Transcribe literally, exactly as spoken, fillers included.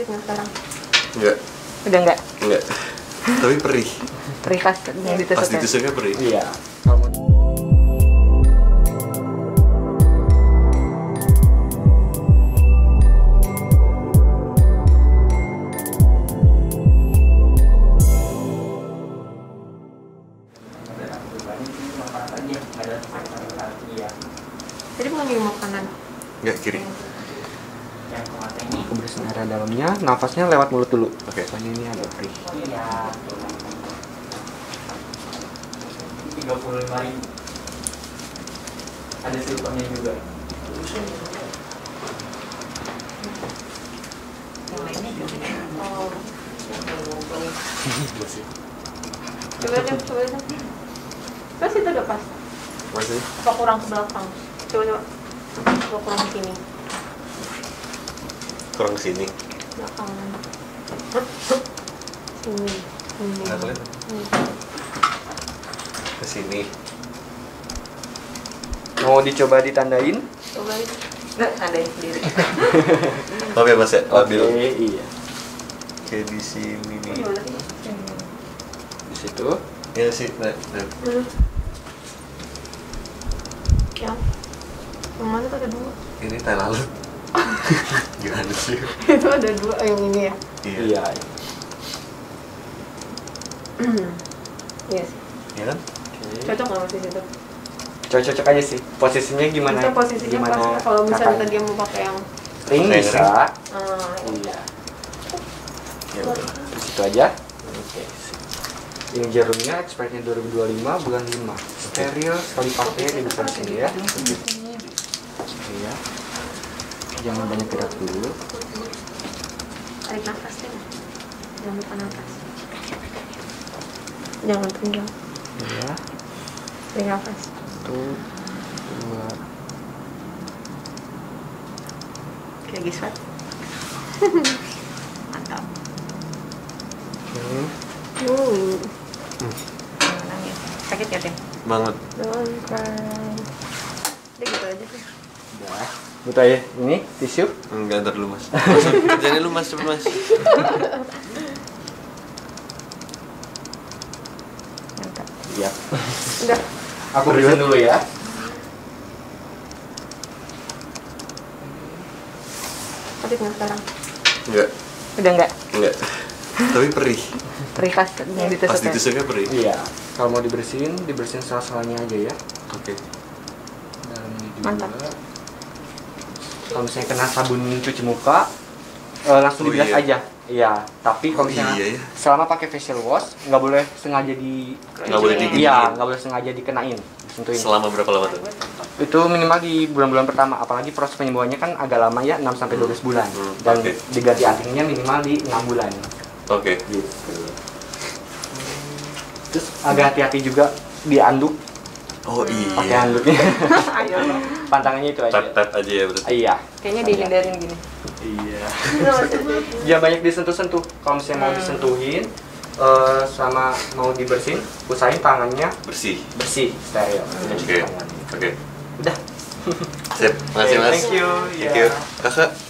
sakit nggak sekarang? Enggak. Udah enggak? Enggak. Tapi perih. Perih pas ditusuknya. Pas ditusuknya perih. Iya. Jadi bukan di rumah kanan? Enggak, kiri. Pemberian udara dalamnya, nafasnya lewat mulut dulu. Oke. Soalnya ini ada perih. tiga puluh lima ribu. Ada silpangnya juga. Coba deh, coba deh. Terus itu udah pas? Masih. Apa kurang ke belakang? Coba coba. Coba kurang ke sini. Kurang ke sini. Belakang. Sini. Sini. Nggak kelihatan. Ke sini. Mau dicoba ditandain? Cobain. Nggak, tandain sendiri. Oke, Mas ya. Oke, iya. Oke, di sini nih. Di situ. Ya sih, nah. Yang mana tuh ada dua? Ini tai lalat. Gimana sih? Itu ada dua yang ini ya? Iya. Iya. Iya sih. Iya kan? Okay. Cocok nggak masih situ? Cocok-cocok aja sih. Posisinya gimana? Kita posisinya gimana pas, kalau misalnya kakak tadi mau pakai yang ring bisa. Ah, iya. Ya udah. Di situ aja. Oke. Okay. Ini jarumnya expirednya dua ribu dua puluh lima bulan lima. Steril sekali pakai di depan sini ya. Iya. Jangan banyak gerak dulu. Tarik nafas deh. Jangan lupa nafas. Jangan pinggang. Iya. Tarik nafas. Satu, dua. Kayak giswat. Mantap. Oke. Hmm. Nangis. Sakit ya, Tim? Banget. Don't cry. Udah gitu aja sih. Udah. Butuh aja. Ini tisu? Enggak, ntar dulu, Mas. Kerjanya lu, Mas. Cepet, Mas. Mantap. Iya. Udah. Aku berikan dulu ya. Sakit nggak sekarang? Enggak. Udah enggak? Enggak. Tapi perih. Perih pas ditusuknya. Pas ditusuknya perih. Iya. Kalau mau dibersihin, dibersihin salah-salahnya aja ya. Oke. Okay. Dan juga. Mantap. Kalau misalnya kena sabun cuci muka, eh, langsung oh, dibilas iya. aja. Iya. Tapi kalau misalnya oh, iya, iya. selama pakai facial wash, nggak boleh sengaja di. Nggak boleh diginiin. Iya, nggak boleh sengaja dikenain. Disentuhin. Selama berapa lama tuh? Itu minimal di bulan-bulan pertama, apalagi proses penyembuhannya kan agak lama ya, enam sampai dua belas bulan. Hmm, Dan okay. diganti antingnya minimal di enam bulan. Oke. Okay. Gitu. Terus agak hati-hati juga di anduk. Oh iya. Pakai anduknya. Ayo. Pantangannya itu aja. Tap-tap aja ya berarti. Iya. Kayaknya dihindarin gini. Iya. Ya banyak disentuh-sentuh. Kalau misalnya hmm. mau disentuhin uh, sama mau dibersihin, usahain tangannya bersih. Bersih, steril. Oke. Oke. Udah. Sip. Makasih, Mas. Thank you. Thank you. Kakak.